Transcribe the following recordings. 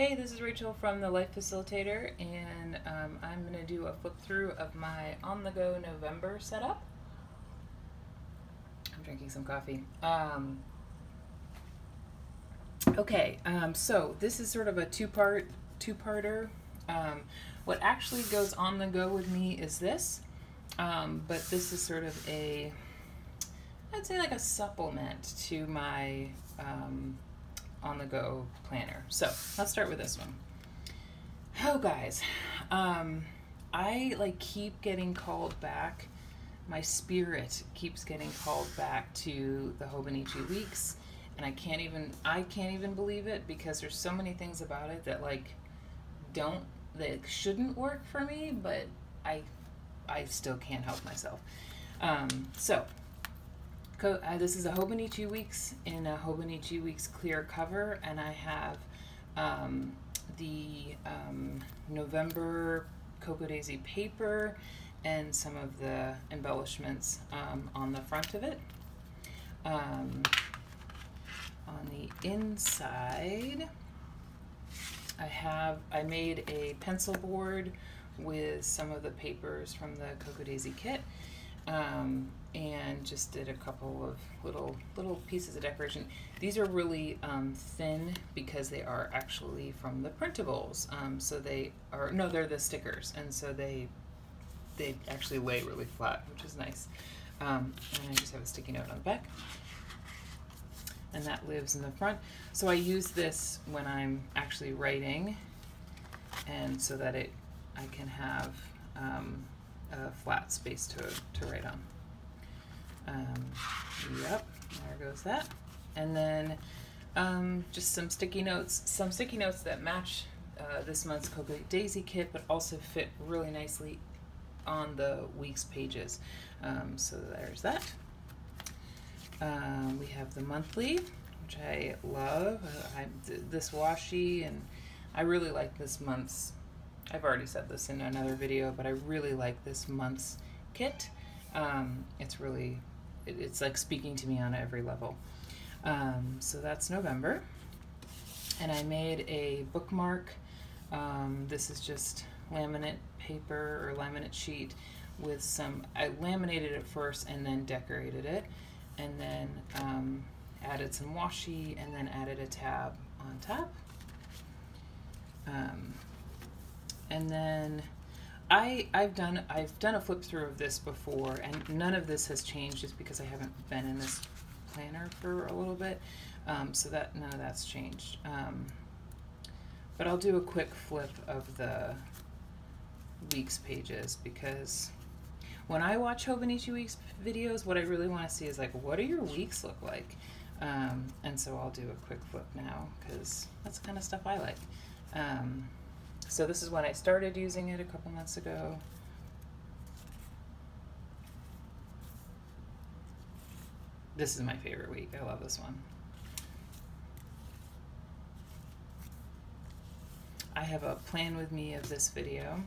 Hey, this is Rachel from The Life Facilitator, and I'm going to do a flip through of my on-the-go November setup. I'm drinking some coffee. So this is sort of a two-parter. What actually goes on the go with me is this, but this is sort of a, I'd say like a supplement to my on-the-go planner. So let's start with this one. Oh guys, I keep getting called back. My spirit keeps getting called back to the Hobonichi Weeks, and I can't even believe it, because there's so many things about it that that shouldn't work for me, but I still can't help myself. This is a Hobonichi Weeks in a Hobonichi Weeks clear cover, and I have the November Cocoa Daisy paper and some of the embellishments on the front of it. On the inside, I made a pencil board with some of the papers from the Cocoa Daisy kit. And just did a couple of little pieces of decoration. These are really thin because they are actually from the printables. They're the stickers, and so they actually lay really flat, which is nice. And I just have a sticky note on the back, and that lives in the front. So I use this when I'm actually writing, and so that I can have a flat space to write on. Yep, there goes that. And then just some sticky notes that match this month's Cocoa Daisy kit, but also fit really nicely on the week's pages. So there's that. We have the monthly, which I love. This washi, and I really like this month's, I've already said this in another video, but I really like this month's kit. It's like speaking to me on every level. So that's November, and I made a bookmark. This is just laminate paper or laminate sheet with some, I laminated it first and then decorated it, and then added some washi, and then added a tab on top. And then I've done a flip through of this before, and none of this has changed, just because I haven't been in this planner for a little bit, so that none of that's changed. But I'll do a quick flip of the week's pages, because when I watch Hobonichi Weeks videos, what I really want to see is like, what do your weeks look like? And so I'll do a quick flip now, because that's the kind of stuff I like. So this is when I started using it a couple months ago. This is my favorite week. I love this one. I have a plan with me of this video.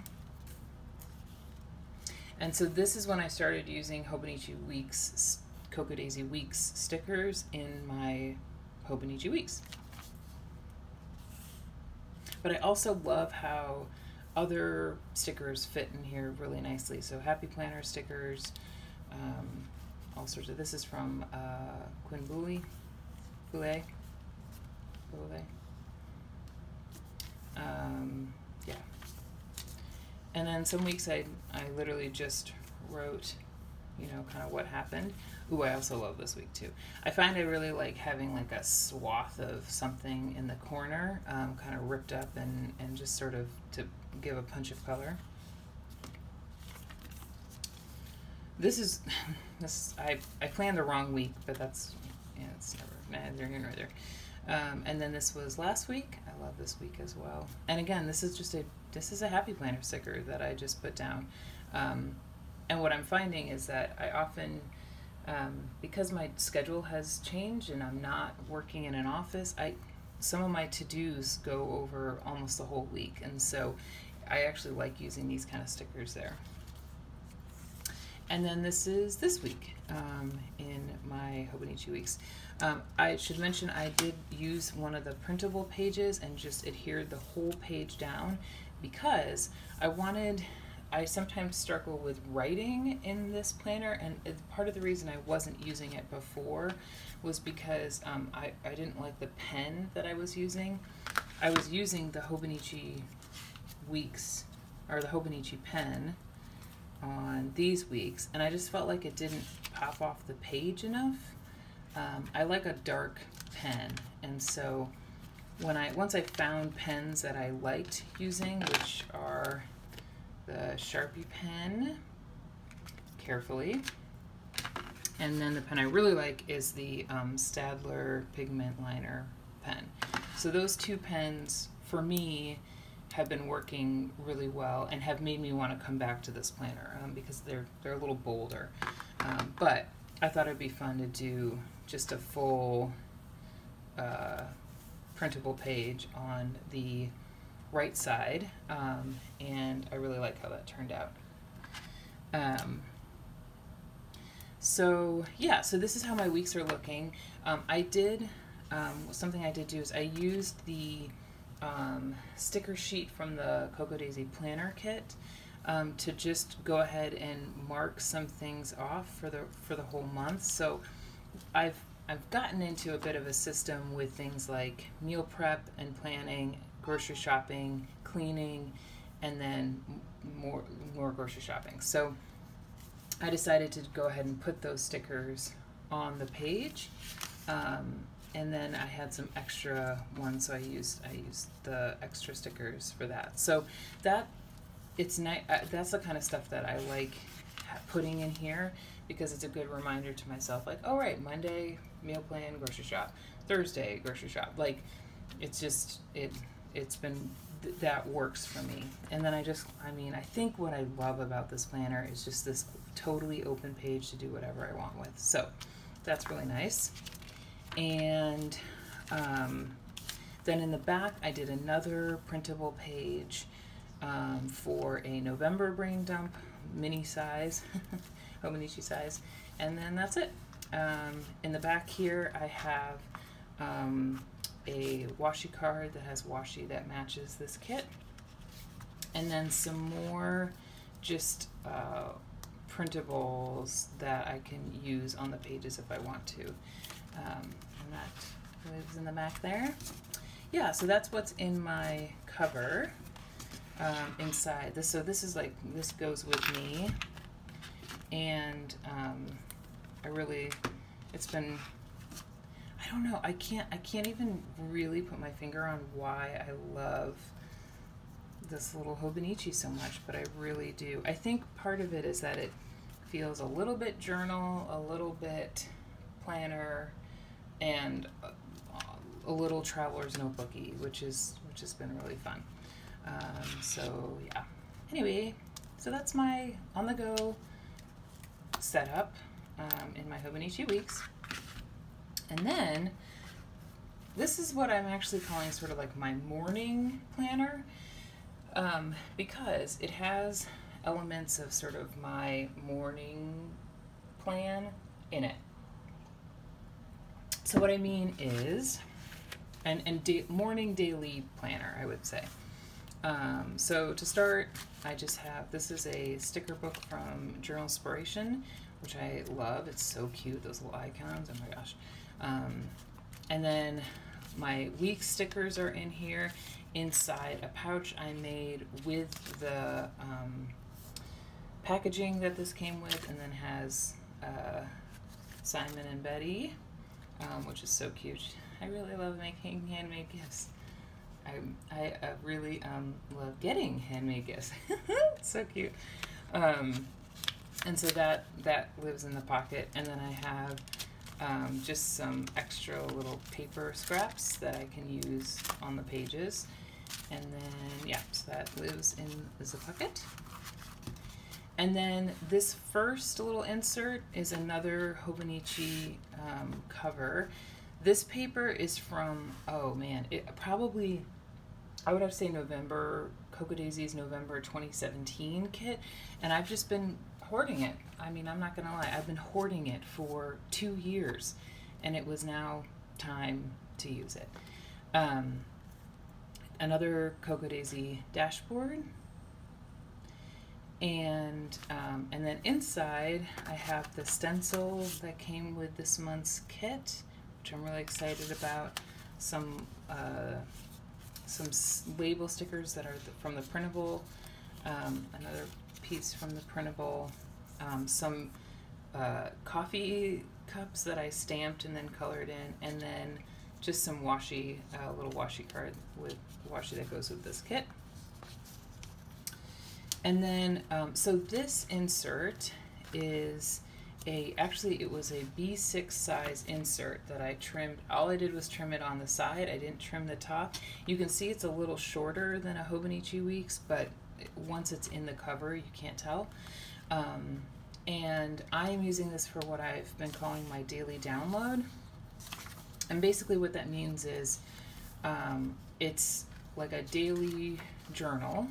And so this is when I started using Hobonichi Weeks, Cocoa Daisy Weeks stickers in my Hobonichi Weeks. But I also love how other stickers fit in here really nicely. So Happy Planner stickers, all sorts of, this is from Quinn Bouley. Yeah. And then some weeks I literally just wrote, you know, kind of what happened. Ooh, I also love this week too. I find I really like having like a swath of something in the corner, kind of ripped up and just sort of to give a punch of color. I planned the wrong week, but that's, yeah, it's never neither here nor there. And then this was last week. I love this week as well. And again, this is just a Happy Planner sticker that I just put down. And what I'm finding is that I often, because my schedule has changed and I'm not working in an office, some of my to-dos go over almost the whole week, and so I actually like using these kind of stickers there. And then this is this week in my Hobonichi Weeks. I should mention I did use one of the printable pages and just adhered the whole page down because I sometimes struggle with writing in this planner, and part of the reason I wasn't using it before was because I didn't like the pen that I was using. I was using the Hobonichi Weeks, or the Hobonichi pen on these weeks, and I just felt like it didn't pop off the page enough. I like a dark pen, and so once I found pens that I liked using, which are the Sharpie pen, carefully, and then the pen I really like is the Staedtler pigment liner pen. So those two pens, for me, have been working really well and have made me want to come back to this planner because they're a little bolder. But I thought it'd be fun to do just a full printable page on the right side, and I really like how that turned out. So yeah, so this is how my weeks are looking. Something I did do is I used the sticker sheet from the Cocoa Daisy planner kit to just go ahead and mark some things off for the whole month. So I've gotten into a bit of a system with things like meal prep and planning, grocery shopping, cleaning, and then more grocery shopping. So I decided to go ahead and put those stickers on the page. And then I had some extra ones, so I used the extra stickers for that. So that it's nice. That's the kind of stuff that I like putting in here because it's a good reminder to myself. Like, all right, Monday meal plan, grocery shop. Thursday grocery shop. Like, it's just it's been that works for me. And then I think what I love about this planner is just this totally open page to do whatever I want with. So that's really nice. And then in the back, I did another printable page for a November brain dump, mini size, Hobonichi size, and then that's it. In the back here, I have a washi card that has washi that matches this kit, and then some more just printables that I can use on the pages if I want to. And that lives in the back there. Yeah, so that's what's in my cover inside. So this goes with me, and it's been, I don't know, I can't even really put my finger on why I love this little Hobonichi so much, but I really do. I think part of it is that it feels a little bit journal, a little bit planner, and a little traveler's notebooky, which has been really fun. So yeah. Anyway, so that's my on-the-go setup in my Hobonichi Weeks, and then this is what I'm actually calling sort of like my morning planner because it has elements of sort of my morning plan in it. So what I mean is, morning daily planner, I would say. So to start, I just have, this is a sticker book from Journalspiration, which I love. It's so cute, those little icons, oh my gosh. And then my week stickers are in here, inside a pouch I made with the packaging that this came with, and then has Simon and Betty. Which is so cute. I really love making handmade gifts. I really love getting handmade gifts. It's so cute. And so that lives in the pocket. And then I have just some extra little paper scraps that I can use on the pages. And then, yeah, so that lives in the pocket. And then this first little insert is another Hobonichi cover. This paper is from, oh man, I would have to say November, Cocoa Daisy's November 2017 kit, and I've just been hoarding it. I mean, I'm not gonna lie, I've been hoarding it for 2 years, and it was now time to use it. Another Cocoa Daisy dashboard, and then inside I have the stencil that came with this month's kit, which I'm really excited about. Some label stickers that are from the printable, another piece from the printable, some coffee cups that I stamped and then colored in, and then just some washi, little washi card with washi that goes with this kit. And then, so this insert is actually it was a B6 size insert that I trimmed. All I did was trim it on the side. I didn't trim the top. You can see it's a little shorter than a Hobonichi Weeks, but once it's in the cover, you can't tell. And I am using this for what I've been calling my daily download. And basically what that means is it's like a daily journal,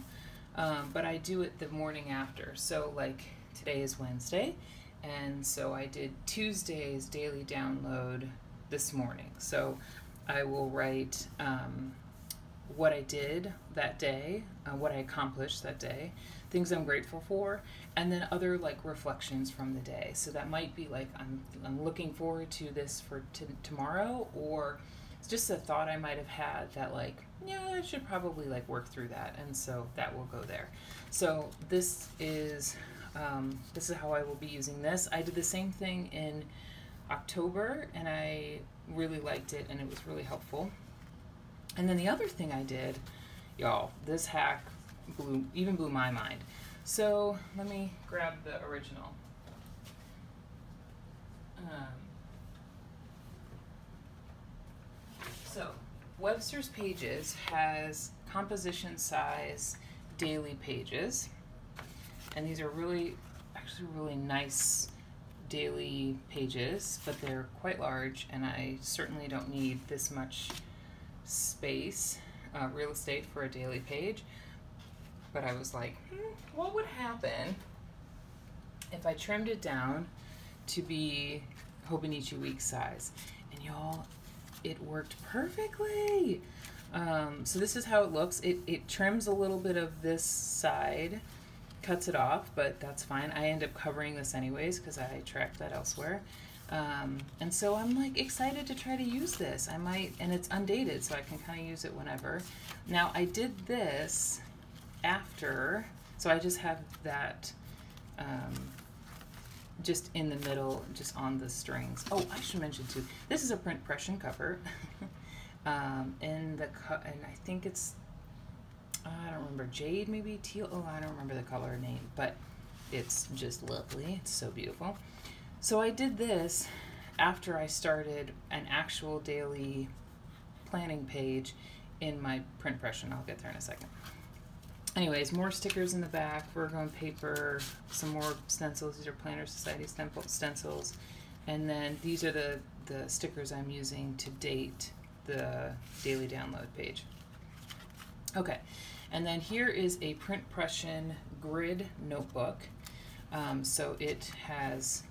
but I do it the morning after. So like today is Wednesday, and so I did Tuesday's daily download this morning. So I will write what I did that day, what I accomplished that day, things I'm grateful for, and then other like reflections from the day. So that might be like, I'm looking forward to this for tomorrow, or it's just a thought I might have had that like, yeah, I should probably like work through that. And so that will go there. So this is how I will be using this. I did the same thing in October and I really liked it and it was really helpful. And then the other thing I did, y'all, this hack even blew my mind. So let me grab the original. So Webster's Pages has composition size daily pages. And these are really, actually really nice daily pages, but they're quite large and I certainly don't need this much space, real estate for a daily page. But I was like, what would happen if I trimmed it down to be Hobonichi Weeks size? And y'all, it worked perfectly. So this is how it looks. It trims a little bit of this side, cuts it off, but that's fine. I end up covering this anyways because I tracked that elsewhere. And so I'm like excited to try to use this. I might, and it's undated, so I can kind of use it whenever. Now I did this after, so I just have that just in the middle, just on the strings. Oh, I should mention too, this is a Print Pression cover. And I think it's, I don't remember, jade, maybe teal. Oh, I don't remember the color name, but it's just lovely. It's so beautiful. So I did this after I started an actual daily planning page in my Print Pression. I'll get there in a second. Anyways, more stickers in the back, Virgo and Paper, some more stencils. These are Planner Society stencils. And then these are the stickers I'm using to date the daily download page. Okay, and then here is a Print Pression grid notebook. So it has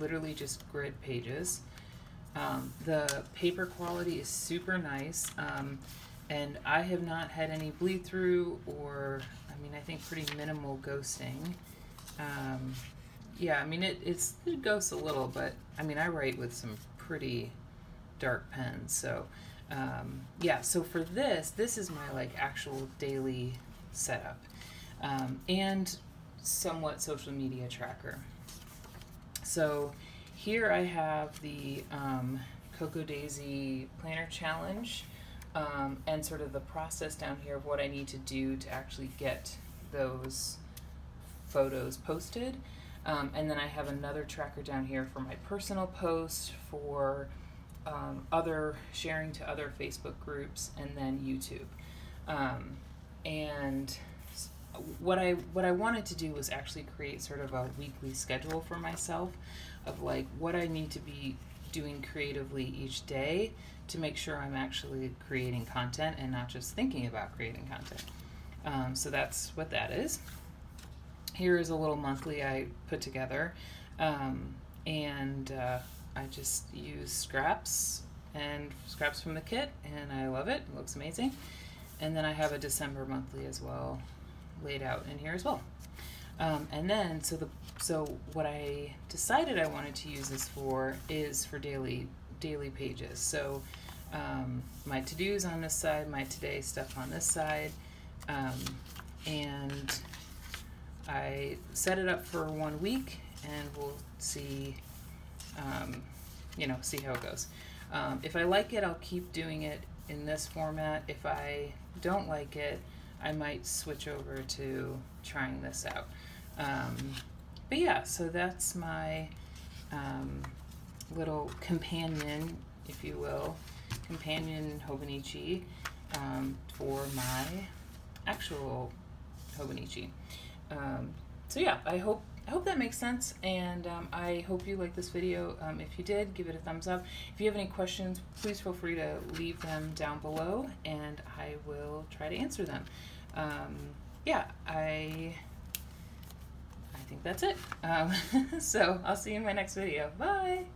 literally just grid pages. The paper quality is super nice, and I have not had any bleed through or, I mean, I think pretty minimal ghosting. Yeah, I mean, it ghosts a little, but I mean, I write with some pretty dark pens, so yeah, so for this is my like actual daily setup, and somewhat social media tracker. So here I have the Cocoa Daisy Planner Challenge, and sort of the process down here of what I need to do to actually get those photos posted. And then I have another tracker down here for my personal posts, for other sharing to other Facebook groups, and then YouTube. And what I wanted to do was actually create sort of a weekly schedule for myself of like what I need to be doing creatively each day to make sure I'm actually creating content and not just thinking about creating content. So that's what that is. Here is a little monthly I put together, and I just use scraps and scraps from the kit, and I love it. It looks amazing. And then I have a December monthly as well laid out in here as well. And then so what I decided I wanted to use this for is for daily pages. So my to-dos on this side, my today stuff on this side, and I set it up for 1 week, and we'll see, you know, see how it goes. If I like it, I'll keep doing it in this format. If I don't like it, I might switch over to trying this out. But yeah, so that's my little companion, if you will, companion Hobonichi for my actual Hobonichi. So yeah, I hope that makes sense, and I hope you liked this video. If you did, give it a thumbs up. If you have any questions, please feel free to leave them down below, and I will try to answer them. Yeah, I think that's it. So I'll see you in my next video. Bye!